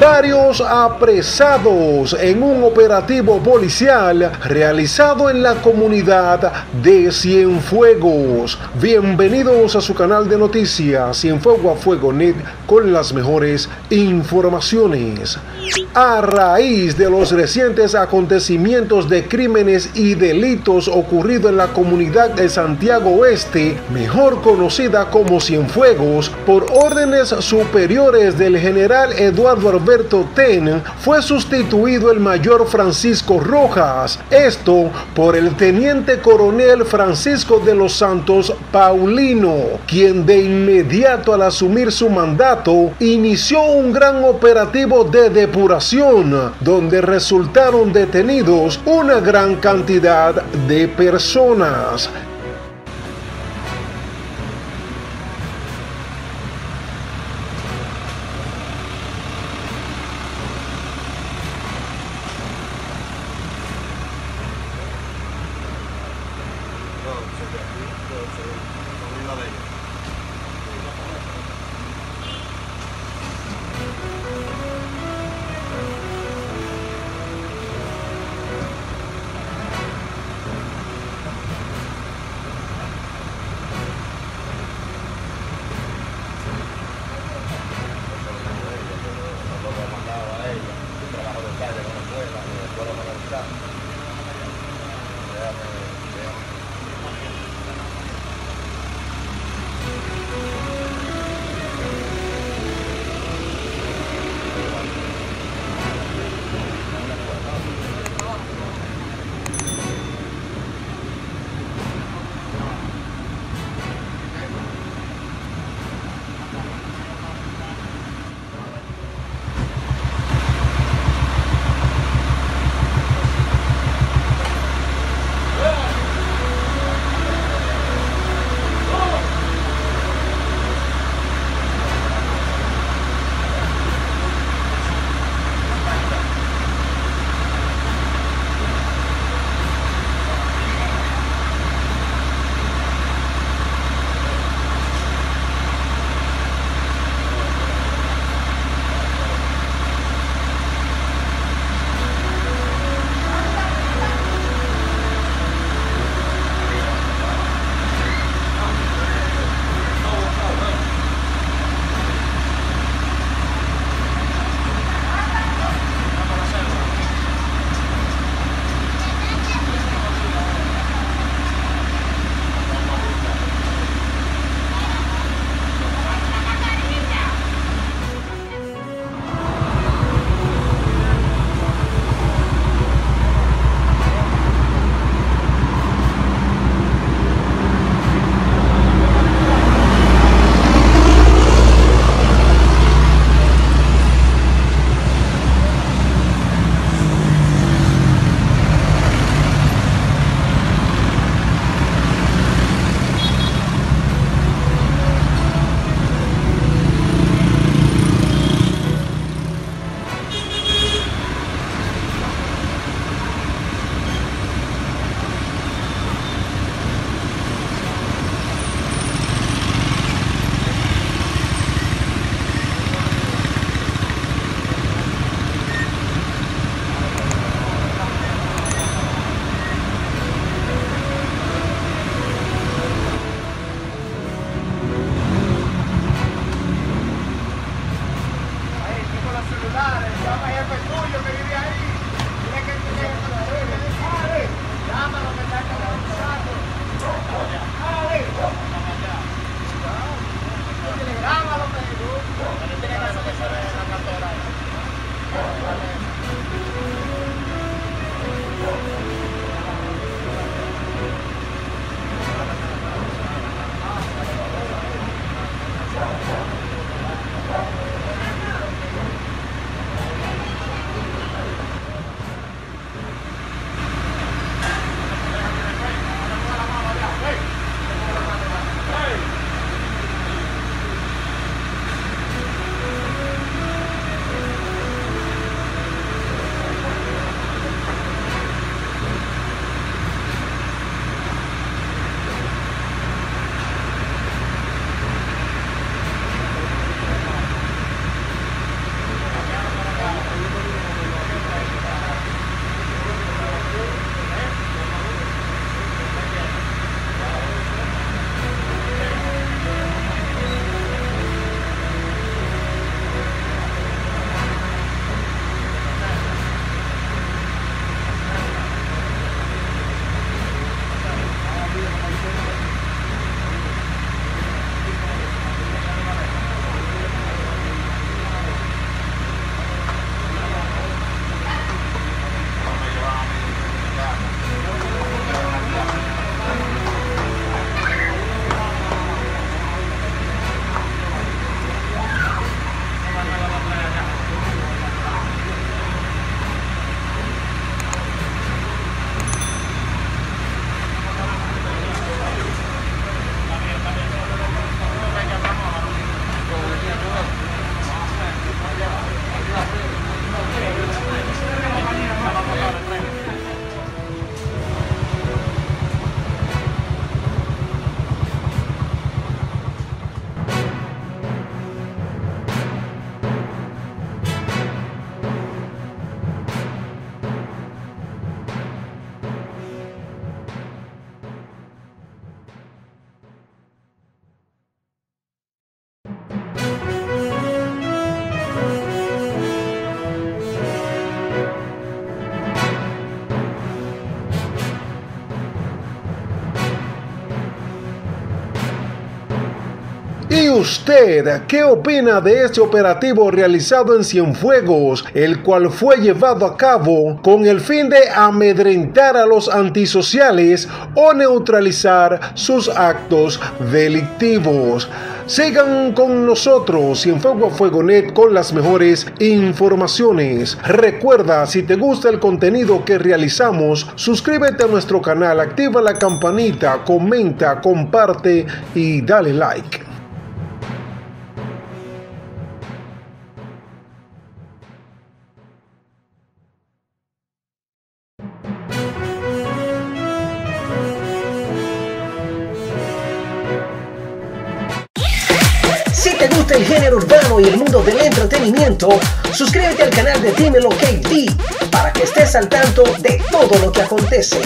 Varios apresados en un operativo policial realizado en la comunidad de Cienfuegos. Bienvenidos a su canal de noticias Cienfuego a Fuego Net, con las mejores informaciones. A raíz de los recientes acontecimientos de crímenes y delitos ocurridos en la comunidad de Santiago Oeste, mejor conocida como Cienfuegos, por órdenes superiores del general Eduardo Alberto Ten, fue sustituido el mayor Francisco Rojas, esto por el teniente coronel Francisco de los Santos Paulino, quien de inmediato al asumir su mandato inició un gran operativo de depuración, donde resultaron detenidos una gran cantidad de personas. ¿Y usted qué opina de este operativo realizado en Cienfuegos, el cual fue llevado a cabo con el fin de amedrentar a los antisociales o neutralizar sus actos delictivos? Sigan con nosotros, Cienfuego a Fuego Net, con las mejores informaciones. Recuerda, si te gusta el contenido que realizamos, suscríbete a nuestro canal, activa la campanita, comenta, comparte y dale like. Si te gusta el género urbano y el mundo del entretenimiento, suscríbete al canal de DimeloKB para que estés al tanto de todo lo que acontece.